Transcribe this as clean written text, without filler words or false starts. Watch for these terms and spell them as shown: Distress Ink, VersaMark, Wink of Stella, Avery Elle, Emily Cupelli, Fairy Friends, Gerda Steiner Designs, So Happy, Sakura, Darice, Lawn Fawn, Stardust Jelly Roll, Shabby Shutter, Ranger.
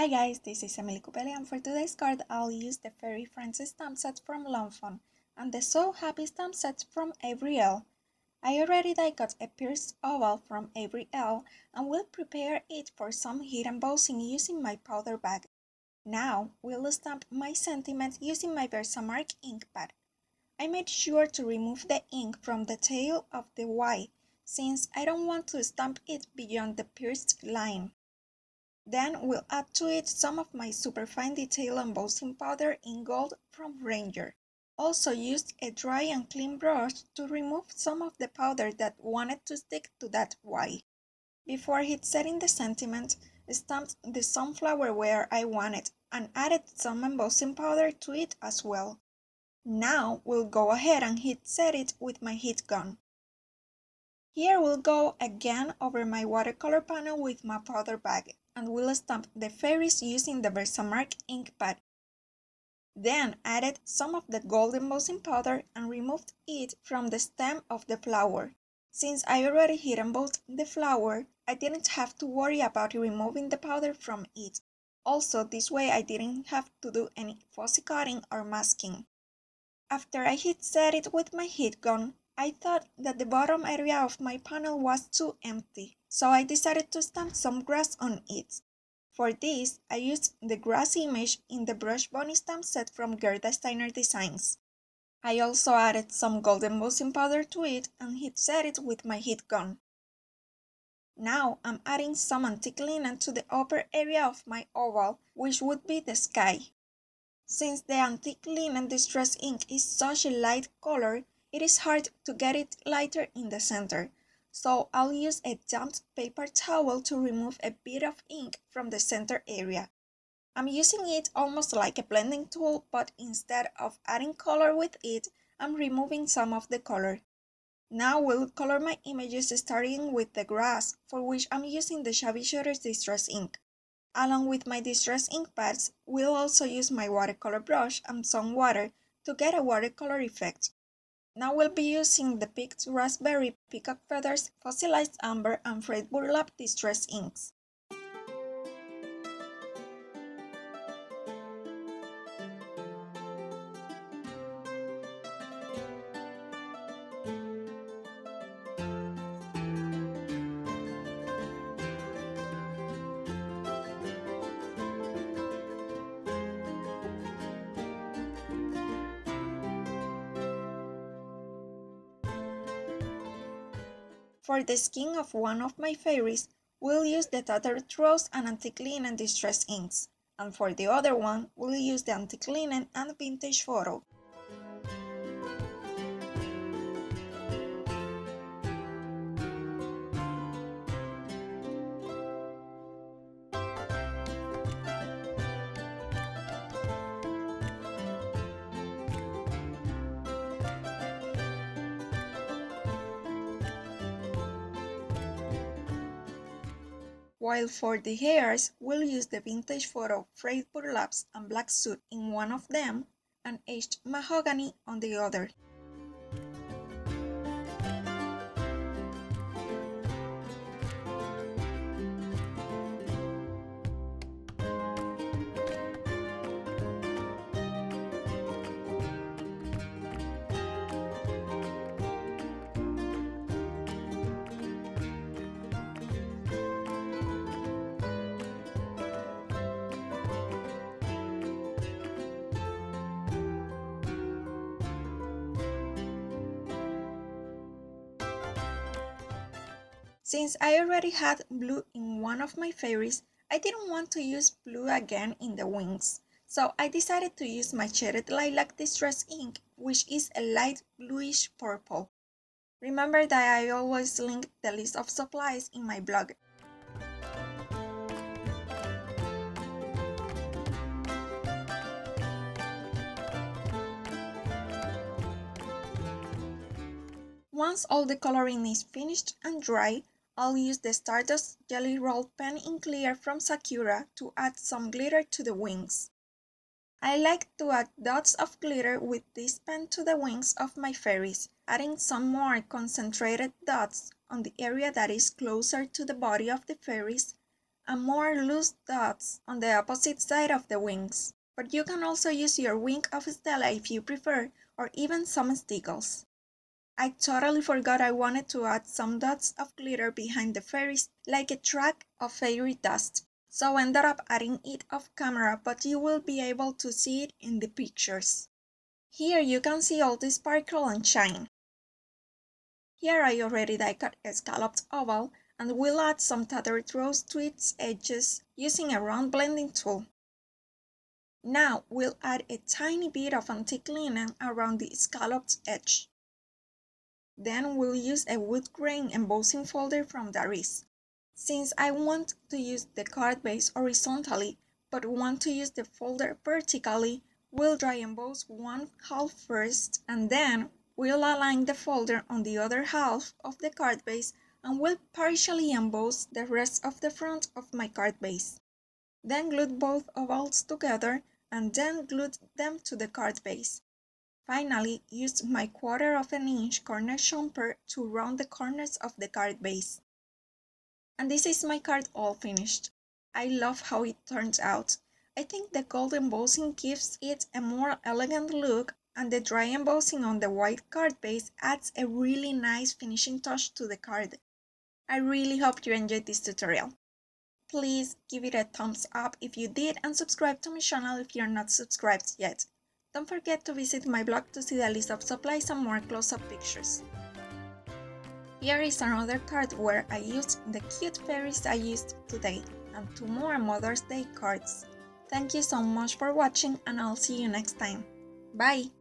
Hi guys, this is Emily Cupelli, and for today's card I'll use the Fairy Friends stamp sets from Lawn Fawn and the So Happy stamp sets from Avery Elle. I already die cut a pierced oval from Avery Elle and will prepare it for some heat embossing using my powder bag. Now we'll stamp my sentiment using my VersaMark ink pad. I made sure to remove the ink from the tail of the Y since I don't want to stamp it beyond the pierced line. Then we'll add to it some of my superfine detail embossing powder in gold from Ranger. Also used a dry and clean brush to remove some of the powder that wanted to stick to that Y. Before heat setting the sentiment, stamped the sunflower where I wanted and added some embossing powder to it as well. Now we'll go ahead and heat set it with my heat gun. Here we'll go again over my watercolor panel with my powder bag, and we'll stamp the fairies using the VersaMark ink pad. Then added some of the gold embossing powder and removed it from the stem of the flower. Since I already heat embossed the flower, I didn't have to worry about removing the powder from it. Also, this way I didn't have to do any fussy cutting or masking. After I heat set it with my heat gun, I thought that the bottom area of my panel was too empty, so I decided to stamp some grass on it. For this, I used the grass image in the Brush Bunny stamp set from Gerda Steiner Designs. I also added some gold embossing powder to it and heat set it with my heat gun. Now I'm adding some antique linen to the upper area of my oval, which would be the sky. Since the antique linen Distress Ink is such a light color, it is hard to get it lighter in the center, so I'll use a damp paper towel to remove a bit of ink from the center area. I'm using it almost like a blending tool, but instead of adding color with it, I'm removing some of the color. Now we'll color my images starting with the grass, for which I'm using the Shabby Shutter Distress Ink. Along with my Distress Ink pads, we'll also use my watercolor brush and some water to get a watercolor effect. Now we'll be using the Picked Raspberry, Peacock Feathers, Fossilized Amber, and Frayed Burlap Distress Inks. For the skin of one of my fairies, we'll use the Tattered Rose and Antique Linen Distress Inks, and for the other one, we'll use the Antique Linen and Vintage Photo. While for the hairs, we'll use the Vintage Photo, Frayed Burlaps, and Black Soot in one of them, and Aged Mahogany on the other. Since I already had blue in one of my fairies, I didn't want to use blue again in the wings, so I decided to use my Shaded Lilac Distress Ink, which is a light bluish purple. Remember that I always link the list of supplies in my blog. Once all the coloring is finished and dry, I'll use the Stardust Jelly Roll Pen in Clear from Sakura to add some glitter to the wings. I like to add dots of glitter with this pen to the wings of my fairies, adding some more concentrated dots on the area that is closer to the body of the fairies, and more loose dots on the opposite side of the wings, but you can also use your Wink of Stella if you prefer, or even some stickles. I totally forgot I wanted to add some dots of glitter behind the fairies, like a track of fairy dust, so I ended up adding it off camera, but you will be able to see it in the pictures. Here you can see all the sparkle and shine. Here I already die-cut a scalloped oval, and will add some tattered rose to its edges using a round blending tool. Now we'll add a tiny bit of antique linen around the scalloped edge. Then we'll use a wood grain embossing folder from Darice. Since I want to use the card base horizontally, but want to use the folder vertically, we'll dry emboss one half first, and then we'll align the folder on the other half of the card base, and will partially emboss the rest of the front of my card base. Then glued both ovals together, and then glued them to the card base. Finally, used my 1/4 of an inch corner chamfer to round the corners of the card base. And this is my card all finished. I love how it turns out. I think the gold embossing gives it a more elegant look, and the dry embossing on the white card base adds a really nice finishing touch to the card. I really hope you enjoyed this tutorial. Please give it a thumbs up if you did, and subscribe to my channel if you're not subscribed yet. Don't forget to visit my blog to see the list of supplies and more close-up pictures. Here is another card where I used the cute fairies I used today, and 2 more Mother's Day cards. Thank you so much for watching, and I'll see you next time. Bye!